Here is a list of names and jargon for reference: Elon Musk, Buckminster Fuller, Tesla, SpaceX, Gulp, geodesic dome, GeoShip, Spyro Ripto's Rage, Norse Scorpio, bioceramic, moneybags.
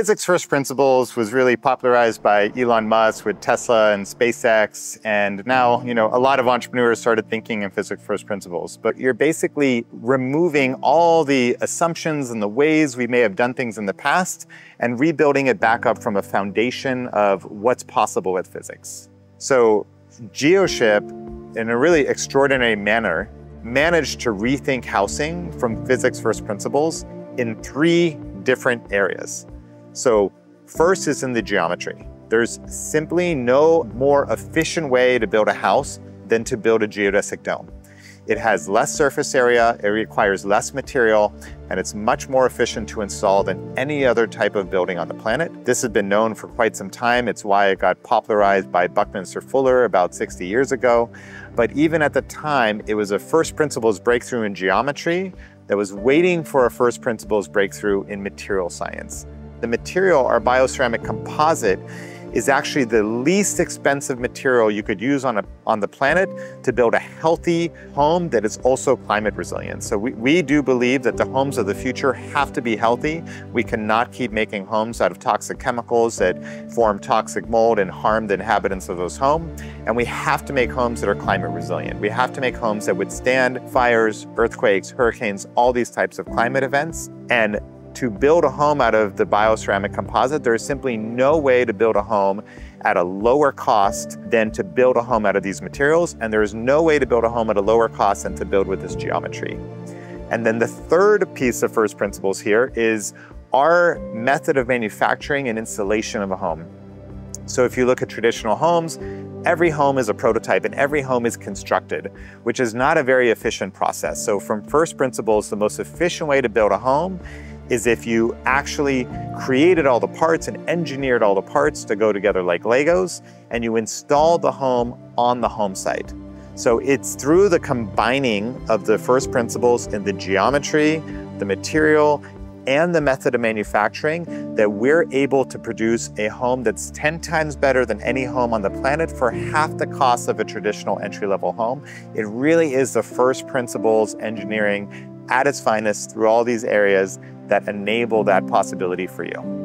physics first principles was really popularized by Elon Musk with Tesla and SpaceX. And now, a lot of entrepreneurs started thinking in physics first principles. But you're basically removing all the assumptions and the ways we may have done things in the past and rebuilding it back up from a foundation of what's possible with physics. So GeoShip, in a really extraordinary manner, managed to rethink housing from physics first principles in three different areas. So first is in the geometry. There's simply no more efficient way to build a house than to build a geodesic dome. It has less surface area, it requires less material, and it's much more efficient to install than any other type of building on the planet. This has been known for quite some time. It's why it got popularized by Buckminster Fuller about 60 years ago. But even at the time, it was a first principles breakthrough in geometry that was waiting for a first principles breakthrough in material science. The material, our bioceramic composite, is actually the least expensive material you could use on the planet to build a healthy home that is also climate resilient. So we do believe that the homes of the future have to be healthy. We cannot keep making homes out of toxic chemicals that form toxic mold and harm the inhabitants of those homes. And we have to make homes that are climate resilient. We have to make homes that withstand fires, earthquakes, hurricanes, all these types of climate events. And to build a home out of the bioceramic composite, there is simply no way to build a home at a lower cost than to build a home out of these materials. And there is no way to build a home at a lower cost than to build with this geometry. And then the third piece of first principles here is our method of manufacturing and installation of a home. So if you look at traditional homes, every home is a prototype and every home is constructed, which is not a very efficient process. So from first principles, the most efficient way to build a home is if you actually created all the parts and engineered all the parts to go together like Legos, and you install the home on the home site. So it's through the combining of the first principles in the geometry, the material, and the method of manufacturing that we're able to produce a home that's 10 times better than any home on the planet for half the cost of a traditional entry-level home. It really is the first principles engineering at its finest through all these areas that enable that possibility for you.